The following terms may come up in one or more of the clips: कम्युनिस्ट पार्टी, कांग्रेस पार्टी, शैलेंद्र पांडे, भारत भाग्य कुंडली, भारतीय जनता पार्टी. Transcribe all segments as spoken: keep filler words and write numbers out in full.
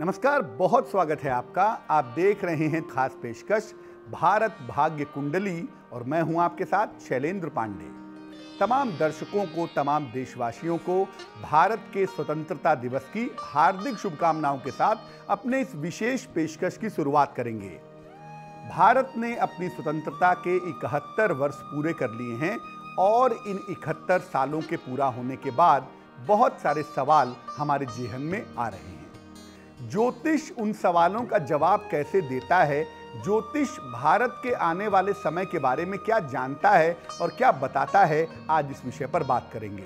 नमस्कार, बहुत स्वागत है आपका। आप देख रहे हैं खास पेशकश भारत भाग्य कुंडली और मैं हूं आपके साथ शैलेंद्र पांडे। तमाम दर्शकों को, तमाम देशवासियों को भारत के स्वतंत्रता दिवस की हार्दिक शुभकामनाओं के साथ अपने इस विशेष पेशकश की शुरुआत करेंगे। भारत ने अपनी स्वतंत्रता के इकहत्तर वर्ष पूरे कर लिए हैं और इन इकहत्तर सालों के पूरा होने के बाद बहुत सारे सवाल हमारे जेहन में आ रहे हैं। ज्योतिष उन सवालों का जवाब कैसे देता है? ज्योतिष भारत के आने वाले समय के बारे में क्या जानता है और क्या बताता है? आज इस विषय पर बात करेंगे।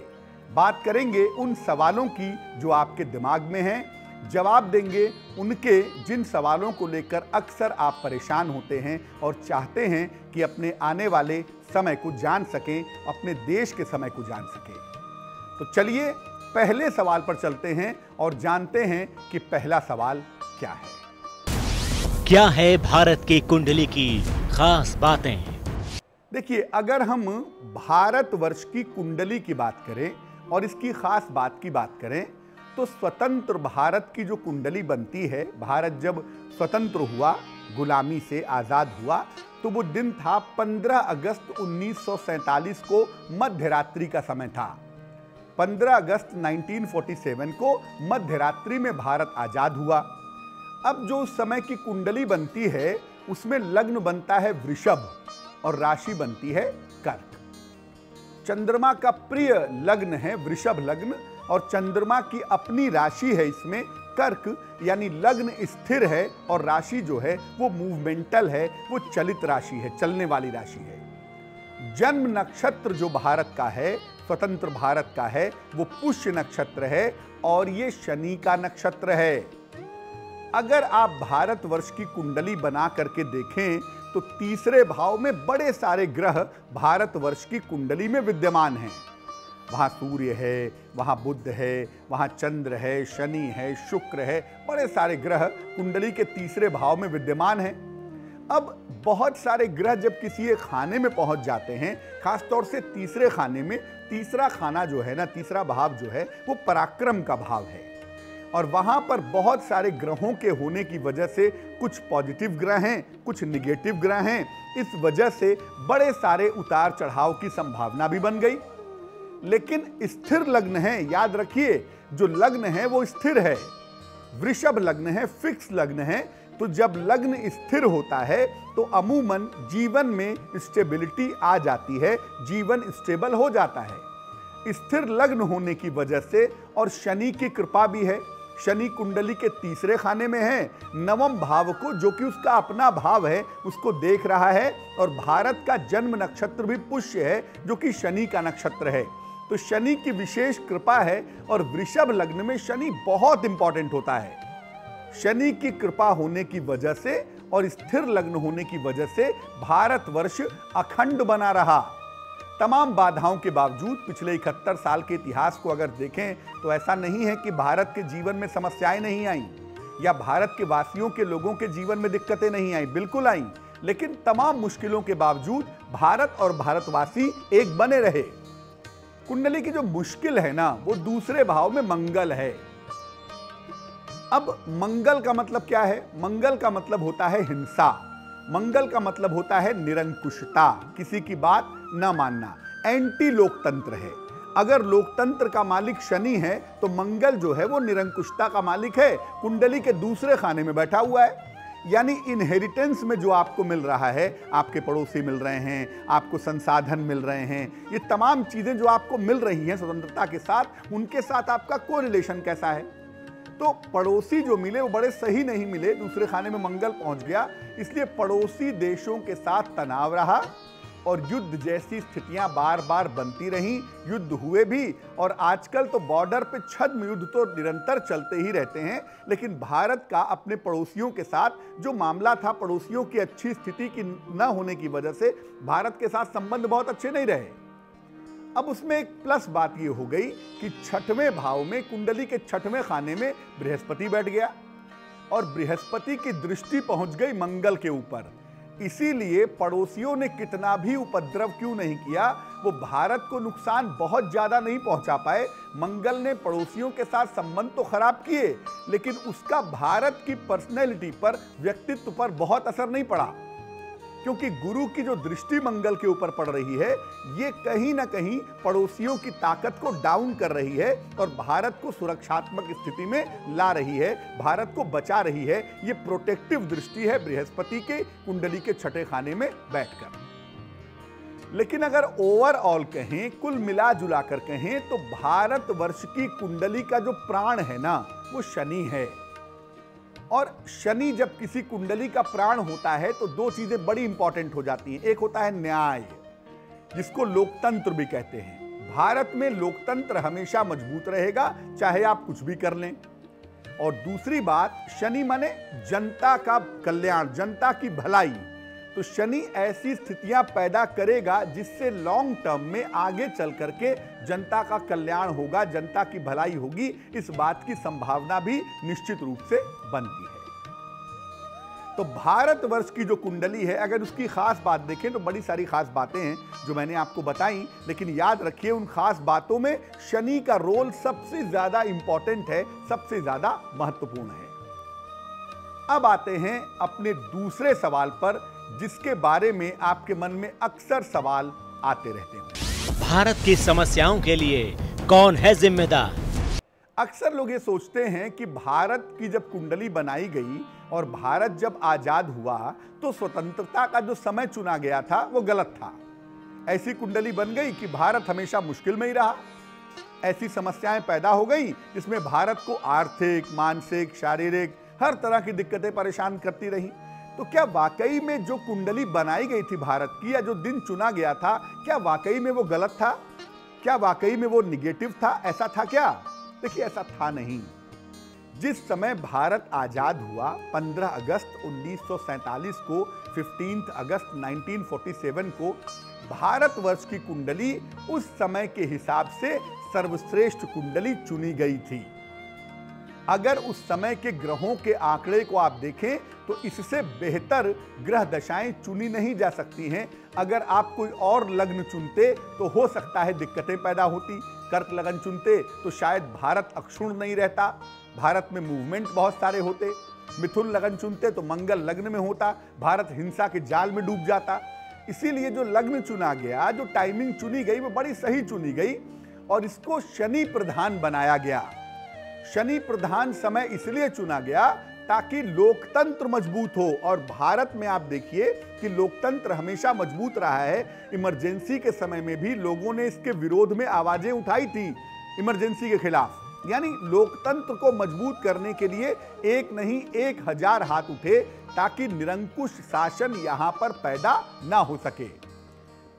बात करेंगे उन सवालों की जो आपके दिमाग में हैं, जवाब देंगे उनके जिन सवालों को लेकर अक्सर आप परेशान होते हैं और चाहते हैं कि अपने आने वाले समय को जान सकें, अपने देश के समय को जान सकें। तो चलिए पहले सवाल पर चलते हैं और जानते हैं कि पहला सवाल क्या है। क्या है भारत की कुंडली की खास बातें? देखिए, अगर हम भारतवर्ष की कुंडली की बात करें और इसकी खास बात की बात करें तो स्वतंत्र भारत की जो कुंडली बनती है, भारत जब स्वतंत्र हुआ, गुलामी से आज़ाद हुआ, तो वो दिन था पंद्रह अगस्त उन्नीस सौ सैंतालीस को, मध्यरात्रि का समय था। पंद्रह अगस्त उन्नीस सौ सैंतालीस को मध्यरात्रि में भारत आज़ाद हुआ। अब जो उस समय की कुंडली बनती है उसमें लग्न बनता है वृषभ और राशि बनती है कर्क। चंद्रमा का प्रिय लग्न है वृषभ लग्न और चंद्रमा की अपनी राशि है इसमें कर्क, यानी लग्न स्थिर है और राशि जो है वो मूवमेंटल है, वो चलित राशि है, चलने वाली राशि है। जन्म नक्षत्र जो भारत का है, स्वतंत्र भारत का है, वो पुष्य नक्षत्र है और ये शनि का नक्षत्र है। अगर आप भारतवर्ष की कुंडली बना करके देखें तो तीसरे भाव में बड़े सारे ग्रह भारतवर्ष की कुंडली में विद्यमान हैं। वहाँ सूर्य है, वहाँ बुध है, वहाँ चंद्र है, शनि है, शुक्र है, बड़े सारे ग्रह कुंडली के तीसरे भाव में विद्यमान हैं। अब बहुत सारे ग्रह जब किसी एक खाने में पहुंच जाते हैं, खासतौर से तीसरे खाने में, तीसरा खाना जो है ना, तीसरा भाव जो है वो पराक्रम का भाव है और वहाँ पर बहुत सारे ग्रहों के होने की वजह से कुछ पॉजिटिव ग्रह हैं, कुछ निगेटिव ग्रह हैं। इस वजह से बड़े सारे उतार चढ़ाव की संभावना भी बन गई। लेकिन स्थिर लग्न है, याद रखिए, जो लग्न है वो स्थिर है, वृषभ लग्न है, फिक्स लग्न है। तो जब लग्न स्थिर होता है तो अमूमन जीवन में स्टेबिलिटी आ जाती है, जीवन स्टेबल हो जाता है। स्थिर लग्न होने की वजह से और शनि की कृपा भी है, शनि कुंडली के तीसरे खाने में है, नवम भाव को, जो कि उसका अपना भाव है, उसको देख रहा है और भारत का जन्म नक्षत्र भी पुष्य है जो कि शनि का नक्षत्र है। तो शनि की विशेष कृपा है और वृषभ लग्न में शनि बहुत इंपॉर्टेंट होता है। शनि की कृपा होने की वजह से और स्थिर लग्न होने की वजह से भारतवर्ष अखंड बना रहा। तमाम बाधाओं के बावजूद पिछले इकहत्तर साल के इतिहास को अगर देखें तो ऐसा नहीं है कि भारत के जीवन में समस्याएं नहीं आईं या भारत के वासियों के, लोगों के जीवन में दिक्कतें नहीं आईं, बिल्कुल आईं, लेकिन तमाम मुश्किलों के बावजूद भारत और भारतवासी एक बने रहे। कुंडली की जो मुश्किल है ना, वो दूसरे भाव में मंगल है। अब मंगल का मतलब क्या है? मंगल का मतलब होता है हिंसा, मंगल का मतलब होता है निरंकुशता, किसी की बात न मानना, एंटी लोकतंत्र है। अगर लोकतंत्र का मालिक शनि है तो मंगल जो है वो निरंकुशता का मालिक है, कुंडली के दूसरे खाने में बैठा हुआ है। यानी इनहेरिटेंस में जो आपको मिल रहा है, आपके पड़ोसी मिल रहे हैं, आपको संसाधन मिल रहे हैं, ये तमाम चीज़ें जो आपको मिल रही हैं स्वतंत्रता के साथ, उनके साथ आपका कोरिलेशन कैसा है? तो पड़ोसी जो मिले वो बड़े सही नहीं मिले, दूसरे खाने में मंगल पहुंच गया, इसलिए पड़ोसी देशों के साथ तनाव रहा और युद्ध जैसी स्थितियां बार बार बनती रहीं, युद्ध हुए भी। और आजकल तो बॉर्डर पे छद्म युद्ध तो निरंतर चलते ही रहते हैं, लेकिन भारत का अपने पड़ोसियों के साथ जो मामला था, पड़ोसियों की अच्छी स्थिति की न होने की वजह से भारत के साथ संबंध बहुत अच्छे नहीं रहे। अब उसमें एक प्लस बात ये हो गई कि छठवें भाव में, कुंडली के छठवें खाने में बृहस्पति बैठ गया और बृहस्पति की दृष्टि पहुंच गई मंगल के ऊपर। इसीलिए पड़ोसियों ने कितना भी उपद्रव क्यों नहीं किया, वो भारत को नुकसान बहुत ज़्यादा नहीं पहुंचा पाए, मंगल ने पड़ोसियों के साथ संबंध तो खराब किए, लेकिन उसका भारत की पर्सनैलिटी पर, व्यक्तित्व पर बहुत असर नहीं पड़ा, क्योंकि गुरु की जो दृष्टि मंगल के ऊपर पड़ रही है ये कहीं ना कहीं पड़ोसियों की ताकत को डाउन कर रही है और भारत को सुरक्षात्मक स्थिति में ला रही है, भारत को बचा रही है। ये प्रोटेक्टिव दृष्टि है बृहस्पति के कुंडली के छठे खाने में बैठकर। लेकिन अगर ओवरऑल कहें, कुल मिला जुला कर कहें, तो भारतवर्ष की कुंडली का जो प्राण है ना, वो शनि है। और शनि जब किसी कुंडली का प्राण होता है तो दो चीजें बड़ी इंपॉर्टेंट हो जाती हैं। एक होता है न्याय, जिसको लोकतंत्र भी कहते हैं। भारत में लोकतंत्र हमेशा मजबूत रहेगा, चाहे आप कुछ भी कर लें। और दूसरी बात, शनि माने जनता का कल्याण, जनता की भलाई। तो शनि ऐसी स्थितियां पैदा करेगा जिससे लॉन्ग टर्म में आगे चल करके जनता का कल्याण होगा, जनता की भलाई होगी, इस बात की संभावना भी निश्चित रूप से बनती है। तो भारतवर्ष की जो कुंडली है, अगर उसकी खास बात देखें तो बड़ी सारी खास बातें हैं जो मैंने आपको बताई, लेकिन याद रखिए उन खास बातों में शनि का रोल सबसे ज्यादा इंपॉर्टेंट है, सबसे ज्यादा महत्वपूर्ण है। अब आते हैं अपने दूसरे सवाल पर, जिसके बारे में आपके मन में अक्सर सवाल आते रहते हैं। भारत की समस्याओं के लिए कौन है जिम्मेदार? अक्सर लोग ये सोचते हैं कि भारत की जब कुंडली बनाई गई और भारत जब आजाद हुआ तो स्वतंत्रता का जो समय चुना गया था वो गलत था। ऐसी कुंडली बन गई कि भारत हमेशा मुश्किल में ही रहा। ऐसी समस्याएं पैदा हो गई जिसमें भारत को आर्थिक, मानसिक, शारीरिक हर तरह की दिक्कतें परेशान करती रही। तो क्या वाकई में जो कुंडली बनाई गई थी भारत की, या जो दिन चुना गया था, क्या वाकई में वो गलत था? क्या वाकई में वो निगेटिव था? ऐसा था क्या? देखिए, ऐसा था नहीं। जिस समय भारत आजाद हुआ पंद्रह अगस्त उन्नीस सौ सैंतालीस को, पंद्रह अगस्त उन्नीस सौ सैंतालीस को, भारतवर्ष की कुंडली उस समय के हिसाब से सर्वश्रेष्ठ कुंडली चुनी गई थी। अगर उस समय के ग्रहों के आंकड़े को आप देखें तो इससे बेहतर ग्रह दशाएं चुनी नहीं जा सकती हैं। अगर आप कोई और लग्न चुनते तो हो सकता है दिक्कतें पैदा होती। कर्क लगन चुनते तो शायद भारत अक्षुण्ण नहीं रहता, भारत में मूवमेंट बहुत सारे होते। मिथुन लगन चुनते तो मंगल लग्न में होता, भारत हिंसा के जाल में डूब जाता। इसीलिए जो लग्न चुना गया, जो टाइमिंग चुनी गई, वो बड़ी सही चुनी गई और इसको शनि प्रधान बनाया गया। शनि प्रधान समय इसलिए चुना गया ताकि लोकतंत्र मजबूत हो। और भारत में आप देखिए कि लोकतंत्र हमेशा मजबूत रहा है। इमरजेंसी के समय में भी लोगों ने इसके विरोध में आवाजें उठाई थी, इमरजेंसी के खिलाफ। यानी लोकतंत्र को मजबूत करने के लिए एक नहीं एक हजार हाथ उठे ताकि निरंकुश शासन यहां पर पैदा ना हो सके।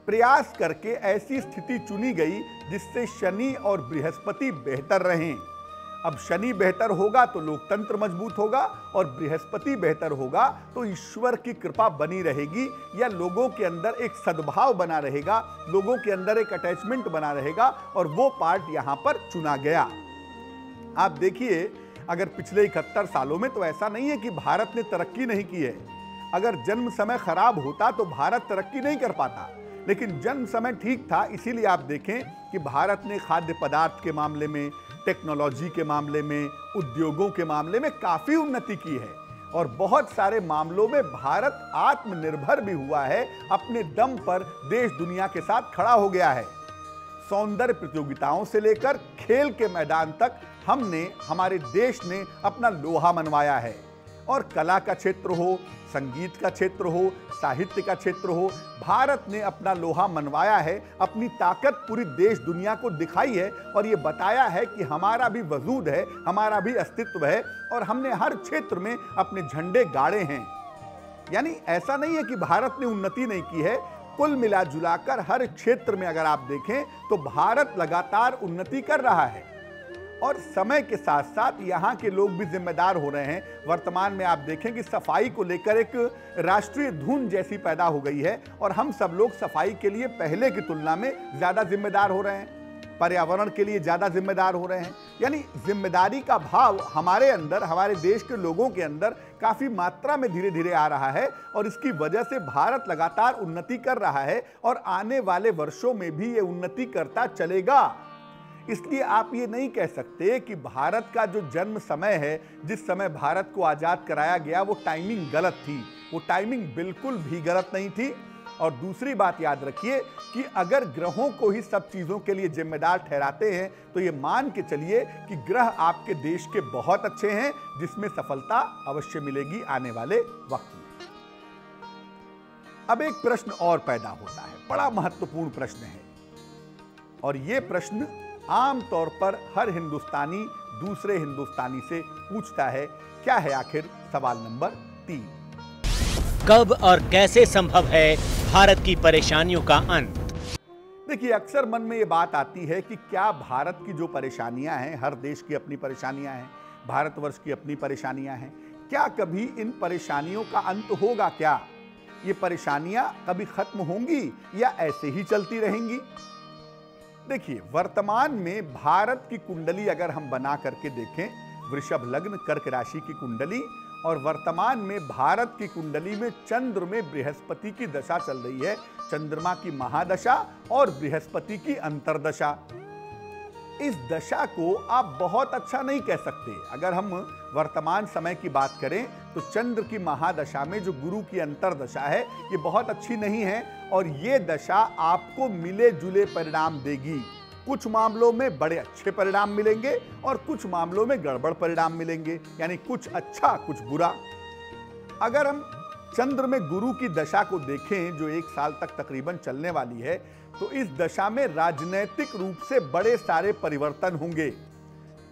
प्रयास करके ऐसी स्थिति चुनी गई जिससे शनि और बृहस्पति बेहतर रहें। अब शनि बेहतर होगा तो लोकतंत्र मजबूत होगा और बृहस्पति बेहतर होगा तो ईश्वर की कृपा बनी रहेगी, या लोगों के अंदर एक सद्भाव बना रहेगा, लोगों के अंदर एक अटैचमेंट बना रहेगा, और वो पार्ट यहाँ पर चुना गया। आप देखिए, अगर पिछले इकहत्तर सालों में, तो ऐसा नहीं है कि भारत ने तरक्की नहीं की है। अगर जन्म समय खराब होता तो भारत तरक्की नहीं कर पाता, लेकिन जन्म समय ठीक था। इसीलिए आप देखें कि भारत ने खाद्य पदार्थ के मामले में, टेक्नोलॉजी के मामले में, उद्योगों के मामले में काफ़ी उन्नति की है और बहुत सारे मामलों में भारत आत्मनिर्भर भी हुआ है, अपने दम पर देश दुनिया के साथ खड़ा हो गया है। सौंदर्य प्रतियोगिताओं से लेकर खेल के मैदान तक हमने, हमारे देश ने अपना लोहा मनवाया है। और कला का क्षेत्र हो, संगीत का क्षेत्र हो, साहित्य का क्षेत्र हो, भारत ने अपना लोहा मनवाया है, अपनी ताकत पूरी देश दुनिया को दिखाई है और ये बताया है कि हमारा भी वजूद है, हमारा भी अस्तित्व है, और हमने हर क्षेत्र में अपने झंडे गाड़े हैं। यानी ऐसा नहीं है कि भारत ने उन्नति नहीं की है। कुल मिला जुलाकर हर क्षेत्र में अगर आप देखें तो भारत लगातार उन्नति कर रहा है और समय के साथ साथ यहाँ के लोग भी जिम्मेदार हो रहे हैं। वर्तमान में आप देखें कि सफाई को लेकर एक राष्ट्रीय धुन जैसी पैदा हो गई है और हम सब लोग सफाई के लिए पहले की तुलना में ज़्यादा जिम्मेदार हो रहे हैं, पर्यावरण के लिए ज़्यादा जिम्मेदार हो रहे हैं। यानी जिम्मेदारी का भाव हमारे अंदर, हमारे देश के लोगों के अंदर काफ़ी मात्रा में धीरे धीरे आ रहा है और इसकी वजह से भारत लगातार उन्नति कर रहा है और आने वाले वर्षों में भी ये उन्नति करता चलेगा। इसलिए आप ये नहीं कह सकते कि भारत का जो जन्म समय है, जिस समय भारत को आज़ाद कराया गया, वो टाइमिंग गलत थी। वो टाइमिंग बिल्कुल भी गलत नहीं थी। और दूसरी बात याद रखिए कि अगर ग्रहों को ही सब चीज़ों के लिए जिम्मेदार ठहराते हैं तो ये मान के चलिए कि ग्रह आपके देश के बहुत अच्छे हैं, जिसमें सफलता अवश्य मिलेगी आने वाले वक्त में। अब एक प्रश्न और पैदा होता है, बड़ा महत्वपूर्ण प्रश्न है, और ये प्रश्न आम तौर पर हर हिंदुस्तानी दूसरे हिंदुस्तानी से पूछता है। क्या है आखिर सवाल नंबर तीन? कब और कैसे संभव है भारत की परेशानियों का अंत? देखिए, अक्सर मन में ये बात आती है कि क्या भारत की जो परेशानियां हैं, हर देश की अपनी परेशानियां हैं, भारतवर्ष की अपनी परेशानियां हैं, क्या कभी इन परेशानियों का अंत होगा? क्या ये परेशानियां कभी खत्म होंगी या ऐसे ही चलती रहेंगी? देखिए, वर्तमान में भारत की कुंडली अगर हम बना करके देखें, वृषभ लग्न कर्क राशि की कुंडली, और वर्तमान में भारत की कुंडली में चंद्र में बृहस्पति की दशा चल रही है, चंद्रमा की महादशा और बृहस्पति की अंतर्दशा। इस दशा को आप बहुत अच्छा नहीं कह सकते। अगर हम वर्तमान समय की बात करें तो चंद्र की महादशा में जो गुरु की अंतर्दशा है, ये बहुत अच्छी नहीं है, और ये दशा आपको मिले जुले परिणाम देगी। कुछ मामलों में बड़े अच्छे परिणाम मिलेंगे और कुछ मामलों में गड़बड़ परिणाम मिलेंगे, यानी कुछ अच्छा कुछ बुरा। अगर हम चंद्र में गुरु की दशा को देखें, जो एक साल तक तकरीबन चलने वाली है, तो इस दशा में राजनीतिक रूप से बड़े सारे परिवर्तन होंगे।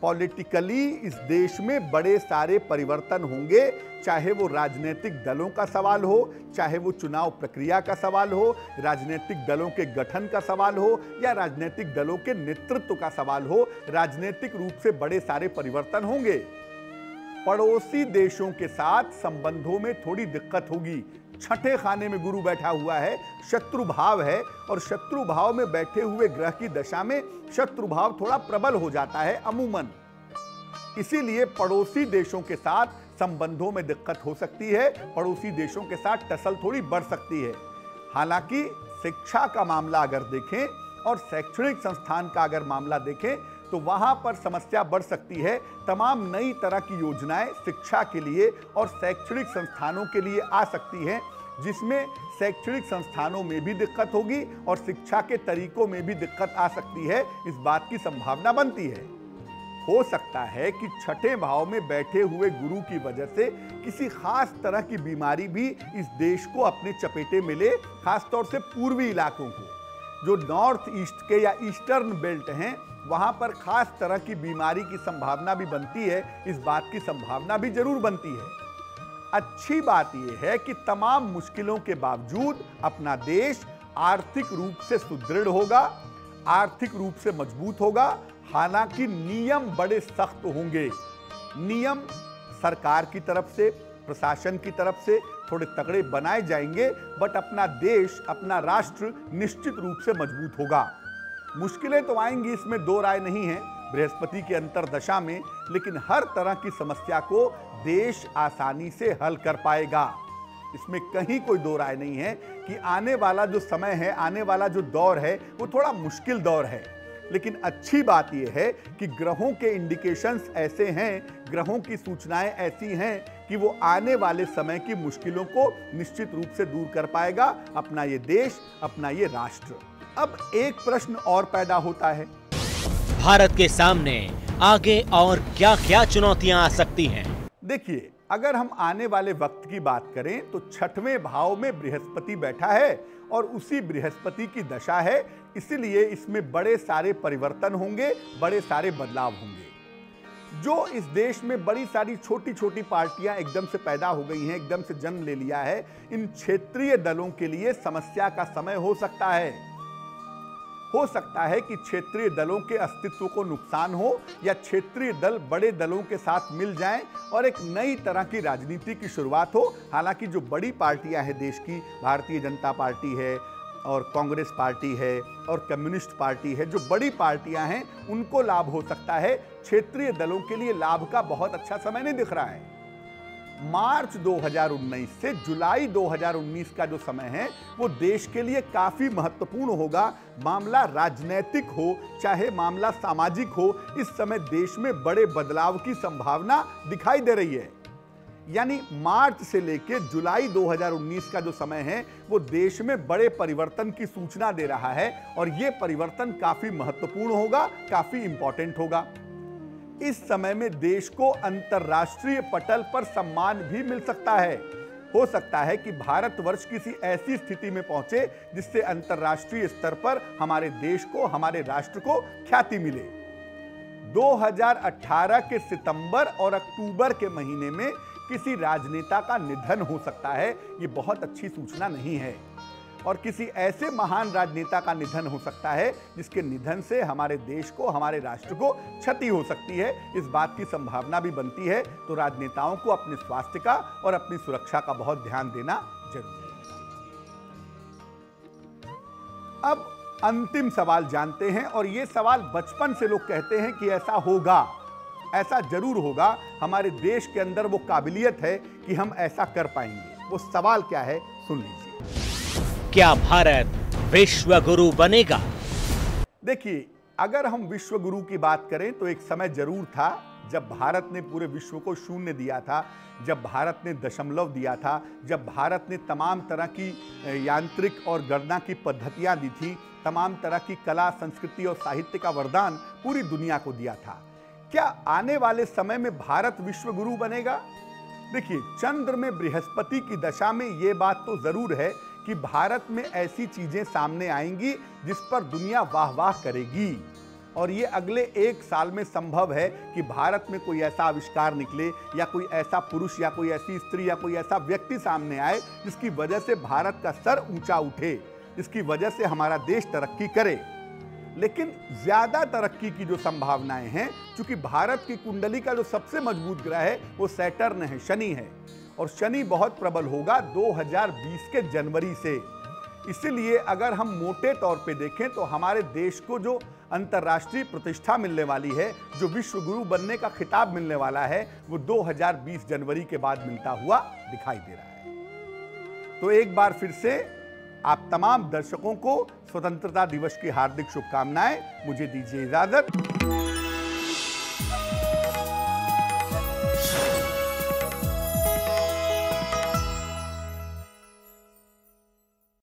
पॉलिटिकली इस देश में बड़े सारे परिवर्तन होंगे, चाहे वो राजनीतिक दलों का सवाल हो, चाहे वो चुनाव प्रक्रिया का सवाल हो, राजनीतिक दलों के गठन का सवाल हो, या राजनीतिक दलों के नेतृत्व का सवाल हो, राजनीतिक रूप से बड़े सारे परिवर्तन होंगे। पड़ोसी देशों के साथ संबंधों में थोड़ी दिक्कत होगी। छठे खाने में गुरु बैठा हुआ है, शत्रु भाव है, और शत्रु भाव में बैठे हुए ग्रह की दशा में शत्रु भाव थोड़ा प्रबल हो जाता है अमूमन। इसीलिए पड़ोसी देशों के साथ संबंधों में दिक्कत हो सकती है, पड़ोसी देशों के साथ टसल थोड़ी बढ़ सकती है। हालांकि शिक्षा का मामला अगर देखें और शैक्षणिक संस्थान का अगर मामला देखें तो वहाँ पर समस्या बढ़ सकती है। तमाम नई तरह की योजनाएं शिक्षा के लिए और शैक्षणिक संस्थानों के लिए आ सकती हैं, जिसमें शैक्षणिक संस्थानों में भी दिक्कत होगी और शिक्षा के तरीकों में भी दिक्कत आ सकती है। इस बात की संभावना बनती है। हो सकता है कि छठे भाव में बैठे हुए गुरु की वजह से किसी खास तरह की बीमारी भी इस देश को अपने चपेटे में ले, खासतौर से पूर्वी इलाकों को, जो नॉर्थ ईस्ट के या ईस्टर्न बेल्ट हैं, वहाँ पर खास तरह की बीमारी की संभावना भी बनती है। इस बात की संभावना भी जरूर बनती है। अच्छी बात यह है कि तमाम मुश्किलों के बावजूद अपना देश आर्थिक रूप से सुदृढ़ होगा, आर्थिक रूप से मजबूत होगा। हालांकि नियम बड़े सख्त होंगे। नियम सरकार की तरफ से, प्रशासन की तरफ से थोड़े तगड़े बनाए जाएंगे, बट अपना देश, अपना राष्ट्र निश्चित रूप से मजबूत होगा। मुश्किलें तो आएंगी, इसमें दो राय नहीं है, बृहस्पति के अंतर्दशा में, लेकिन हर तरह की समस्या को देश आसानी से हल कर पाएगा। इसमें कहीं कोई दो राय नहीं है कि आने वाला जो समय है, आने वाला जो दौर है, वो थोड़ा मुश्किल दौर है। लेकिन अच्छी बात यह है कि ग्रहों के इंडिकेशंस ऐसे हैं, ग्रहों की सूचनाएं ऐसी हैं कि वो आने वाले समय की मुश्किलों को निश्चित रूप से दूर कर पाएगा अपना ये देश, अपना ये राष्ट्र। अब एक प्रश्न और पैदा होता है, भारत के सामने आगे और क्या क्या चुनौतियां आ सकती हैं? देखिए, अगर हम आने वाले वक्त की बात करें तो छठवें भाव में बृहस्पति बैठा है और उसी बृहस्पति की दशा है, इसलिए इसमें बड़े सारे परिवर्तन होंगे, बड़े सारे बदलाव होंगे। जो इस देश में बड़ी सारी छोटी छोटी पार्टियां एकदम से पैदा हो गई हैं, एकदम से जन्म ले लिया है, इन क्षेत्रीय दलों के लिए समस्या का समय हो सकता है। हो सकता है कि क्षेत्रीय दलों के अस्तित्व को नुकसान हो, या क्षेत्रीय दल बड़े दलों के साथ मिल जाएं और एक नई तरह की राजनीति की शुरुआत हो। हालांकि जो बड़ी पार्टियां हैं देश की, भारतीय जनता पार्टी है और कांग्रेस पार्टी है और कम्युनिस्ट पार्टी है, जो बड़ी पार्टियां हैं, उनको लाभ हो सकता है। क्षेत्रीय दलों के लिए लाभ का बहुत अच्छा समय नहीं दिख रहा है। मार्च दो हज़ार उन्नीस से जुलाई दो हज़ार उन्नीस का जो समय है वो देश के लिए काफी महत्वपूर्ण होगा। मामला राजनीतिक हो चाहे मामला सामाजिक हो, इस समय देश में बड़े बदलाव की संभावना दिखाई दे रही है। यानी मार्च से लेकर जुलाई दो हज़ार उन्नीस का जो समय है वो देश में बड़े परिवर्तन की सूचना दे रहा है और ये परिवर्तन काफी महत्वपूर्ण होगा, काफी इंपॉर्टेंट होगा। इस समय में देश को अंतर्राष्ट्रीय पटल पर सम्मान भी मिल सकता है। हो सकता है कि भारतवर्ष किसी ऐसी स्थिति में पहुंचे जिससे अंतर्राष्ट्रीय स्तर पर हमारे देश को, हमारे राष्ट्र को ख्याति मिले। दो हज़ार अठारह के सितंबर और अक्टूबर के महीने में किसी राजनेता का निधन हो सकता है, ये बहुत अच्छी सूचना नहीं है। और किसी ऐसे महान राजनेता का निधन हो सकता है जिसके निधन से हमारे देश को, हमारे राष्ट्र को क्षति हो सकती है, इस बात की संभावना भी बनती है। तो राजनेताओं को अपने स्वास्थ्य का और अपनी सुरक्षा का बहुत ध्यान देना जरूरी है। अब अंतिम सवाल जानते हैं, और ये सवाल बचपन से लोग कहते हैं कि ऐसा होगा, ऐसा जरूर होगा, हमारे देश के अंदर वो काबिलियत है कि हम ऐसा कर पाएंगे। वो सवाल क्या है, सुन लीजिए। क्या भारत विश्व गुरु बनेगा? देखिए, अगर हम विश्व गुरु की बात करें तो एक समय जरूर था जब भारत ने पूरे विश्व को शून्य दिया था, जब भारत ने दशमलव दिया था, जब भारत ने तमाम तरह की यांत्रिक और गणना की पद्धतियां दी थी, तमाम तरह की कला, संस्कृति और साहित्य का वरदान पूरी दुनिया को दिया था। क्या आने वाले समय में भारत विश्व गुरु बनेगा? देखिए, चंद्र में बृहस्पति की दशा में ये बात तो जरूर है कि भारत में ऐसी चीजें सामने आएंगी जिस पर दुनिया वाह वाह करेगी, और ये अगले एक साल में संभव है कि भारत में कोई ऐसा आविष्कार निकले या कोई ऐसा पुरुष या कोई ऐसी स्त्री या कोई ऐसा व्यक्ति सामने आए जिसकी वजह से भारत का सर ऊंचा उठे, जिसकी वजह से हमारा देश तरक्की करे। लेकिन ज्यादा तरक्की की जो संभावनाएं हैं, चूंकि भारत की कुंडली का जो सबसे मजबूत ग्रह है वो सैटर्न है, शनि है, और शनि बहुत प्रबल होगा दो हज़ार बीस के जनवरी से। इसलिए अगर हम मोटे तौर पे देखें तो हमारे देश को जो अंतर्राष्ट्रीय प्रतिष्ठा मिलने वाली है, जो विश्व गुरु बनने का खिताब मिलने वाला है, वो दो हज़ार बीस जनवरी के बाद मिलता हुआ दिखाई दे रहा है। तो एक बार फिर से आप तमाम दर्शकों को स्वतंत्रता दिवस की हार्दिक शुभकामनाएं। मुझे दीजिए इजाजत।